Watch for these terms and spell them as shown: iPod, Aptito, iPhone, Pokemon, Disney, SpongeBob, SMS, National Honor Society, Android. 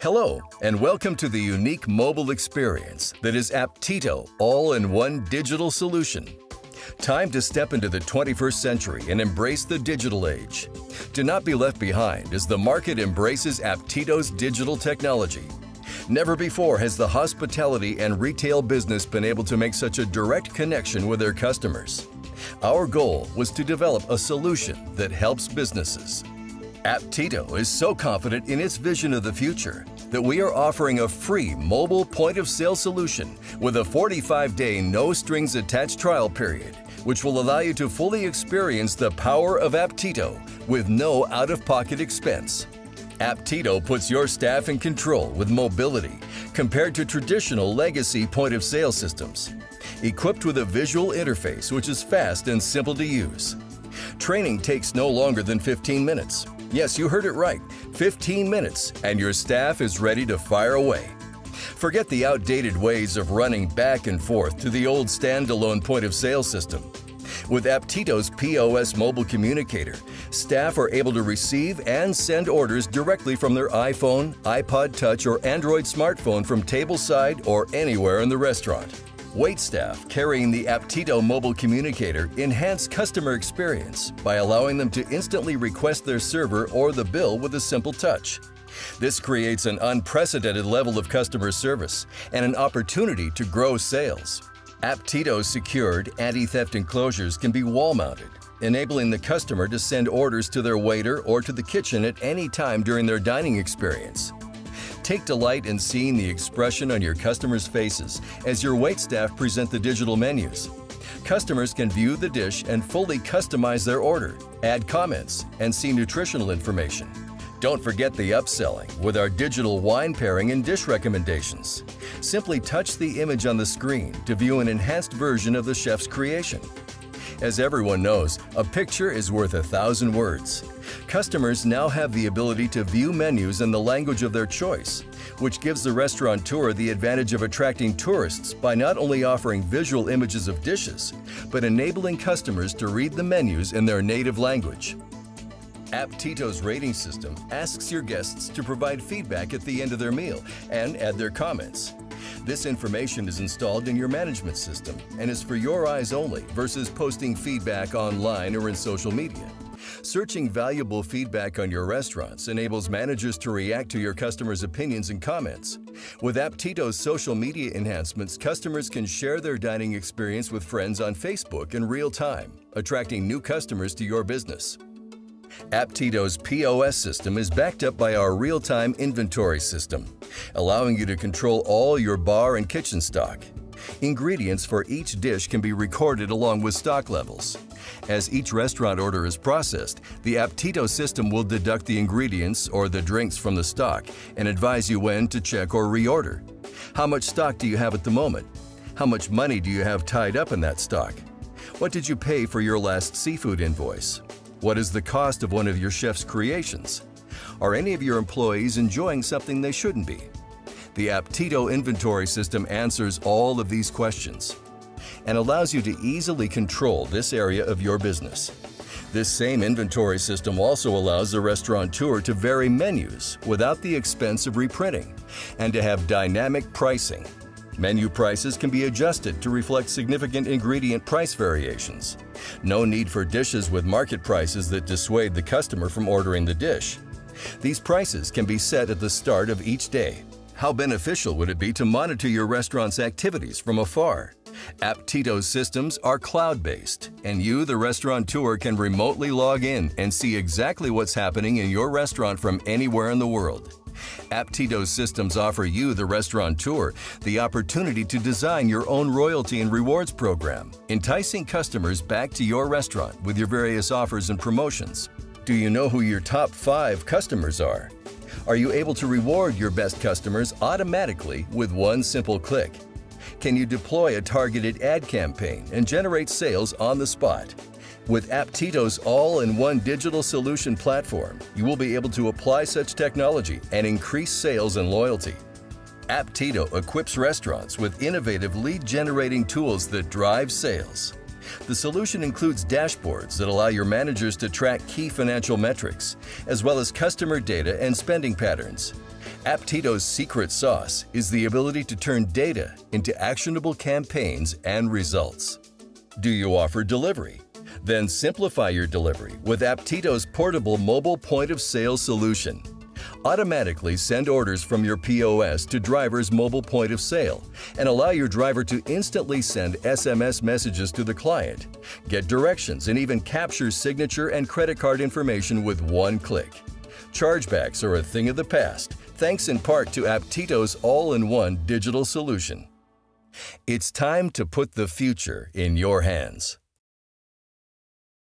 Hello, and welcome to the unique mobile experience that is Aptito all-in-one digital solution. Time to step into the 21st century and embrace the digital age. Do not be left behind as the market embraces Aptito's digital technology. Never before has the hospitality and retail business been able to make such a direct connection with their customers. Our goal was to develop a solution that helps businesses. Aptito is so confident in its vision of the future that we are offering a free mobile point-of-sale solution with a 45-day no-strings-attached trial period, which will allow you to fully experience the power of Aptito with no out-of-pocket expense. Aptito puts your staff in control with mobility compared to traditional legacy point-of-sale systems. Equipped with a visual interface which is fast and simple to use. Training takes no longer than 15 minutes. Yes, you heard it right, 15 minutes, and your staff is ready to fire away. Forget the outdated ways of running back and forth to the old standalone point-of-sale system. With Aptito's POS mobile communicator, staff are able to receive and send orders directly from their iPhone, iPod Touch, or Android smartphone from tableside or anywhere in the restaurant. Waitstaff carrying the Aptito mobile communicator enhance customer experience by allowing them to instantly request their server or the bill with a simple touch. This creates an unprecedented level of customer service and an opportunity to grow sales. Aptito's secured anti-theft enclosures can be wall-mounted, enabling the customer to send orders to their waiter or to the kitchen at any time during their dining experience. Take delight in seeing the expression on your customers' faces as your waitstaff present the digital menus. Customers can view the dish and fully customize their order, add comments, and see nutritional information. Don't forget the upselling with our digital wine pairing and dish recommendations. Simply touch the image on the screen to view an enhanced version of the chef's creation. As everyone knows, a picture is worth 1,000 words. Customers now have the ability to view menus in the language of their choice, which gives the restaurateur the advantage of attracting tourists by not only offering visual images of dishes, but enabling customers to read the menus in their native language. Aptito's rating system asks your guests to provide feedback at the end of their meal and add their comments. This information is installed in your management system and is for your eyes only versus posting feedback online or in social media. Searching valuable feedback on your restaurants enables managers to react to your customers' opinions and comments. With Aptito's social media enhancements, customers can share their dining experience with friends on Facebook in real time, attracting new customers to your business. Aptito's POS system is backed up by our real-time inventory system, allowing you to control all your bar and kitchen stock. Ingredients for each dish can be recorded along with stock levels. As each restaurant order is processed, the Aptito system will deduct the ingredients or the drinks from the stock and advise you when to check or reorder. How much stock do you have at the moment? How much money do you have tied up in that stock? What did you pay for your last seafood invoice? What is the cost of one of your chef's creations? Are any of your employees enjoying something they shouldn't be? The Aptito inventory system answers all of these questions and allows you to easily control this area of your business. This same inventory system also allows the restaurateur to vary menus without the expense of reprinting and to have dynamic pricing. Menu prices can be adjusted to reflect significant ingredient price variations. No need for dishes with market prices that dissuade the customer from ordering the dish. These prices can be set at the start of each day. How beneficial would it be to monitor your restaurant's activities from afar? Aptito's systems are cloud-based, and you, the restaurateur, can remotely log in and see exactly what's happening in your restaurant from anywhere in the world. Aptito's systems offer you, the restaurateur, the opportunity to design your own royalty and rewards program, enticing customers back to your restaurant with your various offers and promotions. Do you know who your top 5 customers are? Are you able to reward your best customers automatically with one simple click? Can you deploy a targeted ad campaign and generate sales on the spot? With Aptito's all-in-one digital solution platform, you will be able to apply such technology and increase sales and loyalty. Aptito equips restaurants with innovative lead-generating tools that drive sales. The solution includes dashboards that allow your managers to track key financial metrics, as well as customer data and spending patterns. Aptito's secret sauce is the ability to turn data into actionable campaigns and results. Do you offer delivery? Then simplify your delivery with Aptito's portable mobile point-of-sale solution. Automatically send orders from your POS to driver's mobile point of sale and allow your driver to instantly send SMS messages to the client, get directions, and even capture signature and credit card information with one click. Chargebacks are a thing of the past, thanks in part to Aptito's all-in-one digital solution. It's time to put the future in your hands.